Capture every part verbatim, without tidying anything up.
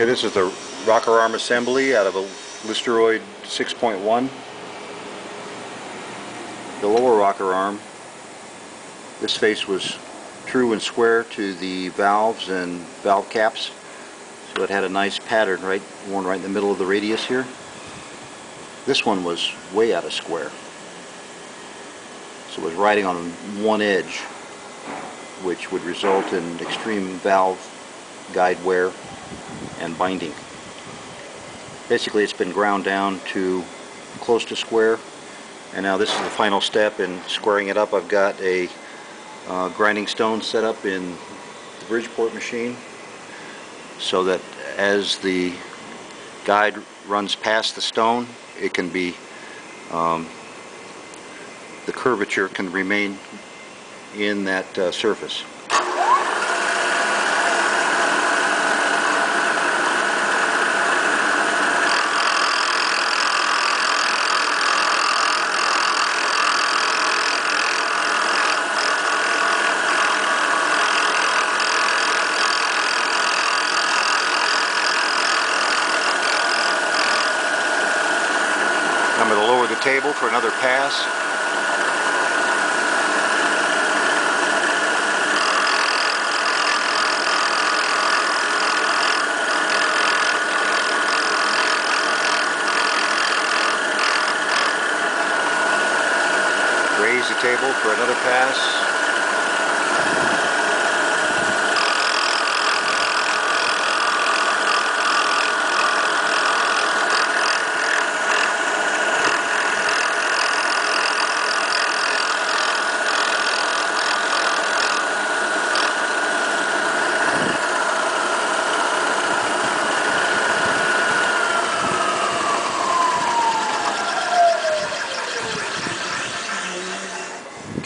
Okay, this is the rocker arm assembly out of a Listeroid six point one. The lower rocker arm, this face was true and square to the valves and valve caps, so it had a nice pattern right worn right in the middle of the radius here. This one was way out of square, so it was riding on one edge, which would result in extreme valve guide wear and binding. Basically, it's been ground down to close to square, and now this is the final step in squaring it up. I've got a uh, grinding stone set up in the Bridgeport machine, so that as the guide runs past the stone, it can be um, the curvature can remain in that uh, surface. I'm going to lower the table for another pass. Raise the table for another pass.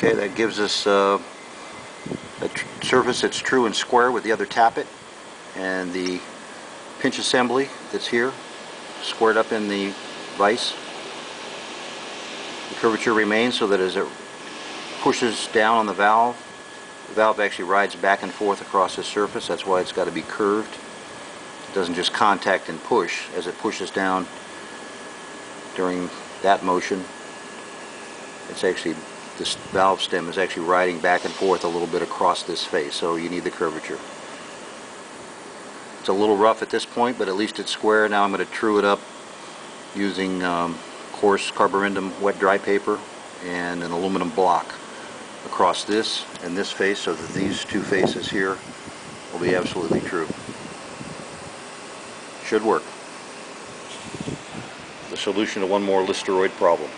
Okay, that gives us uh, a surface that's true and square with the other tappet and the pinch assembly that's here, squared up in the vise. The curvature remains so that as it pushes down on the valve, the valve actually rides back and forth across this surface. That's why it's got to be curved. It doesn't just contact and push. As it pushes down during that motion, it's actually this valve stem is actually riding back and forth a little bit across this face, so you need the curvature. It's a little rough at this point, but at least it's square. Now I'm going to true it up using um, coarse carborundum wet dry paper and an aluminum block across this and this face, so that these two faces here will be absolutely true. Should work. The solution to one more Listeroid problem.